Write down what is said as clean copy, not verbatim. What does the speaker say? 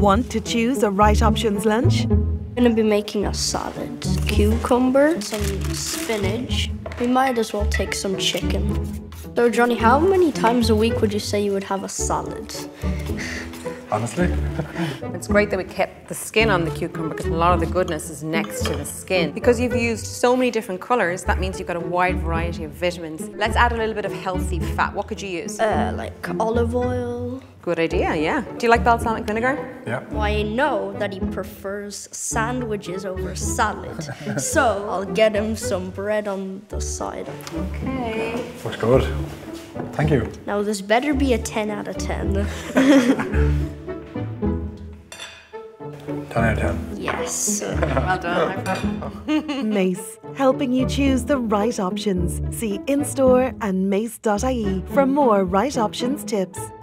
want to choose a Right Options lunch? I'm gonna be making a salad, cucumber, some spinach. We might as well take some chicken. So Johnny, how many times a week would you say you would have a salad? Honestly? It's great that we kept the skin on the cucumber because a lot of the goodness is next to the skin. Because you've used so many different colours, that means you've got a wide variety of vitamins. Let's add a little bit of healthy fat. What could you use? Like olive oil. Good idea, yeah. Do you like balsamic vinegar? Yeah. Well, I know that he prefers sandwiches over salad. So I'll get him some bread on the side. Okay. Looks good. Thank you. Now this better be a 10 out of 10. 10 out of 10. Yes. Well done. Mace, helping you choose the right options. See in-store and mace.ie for more Right Options tips.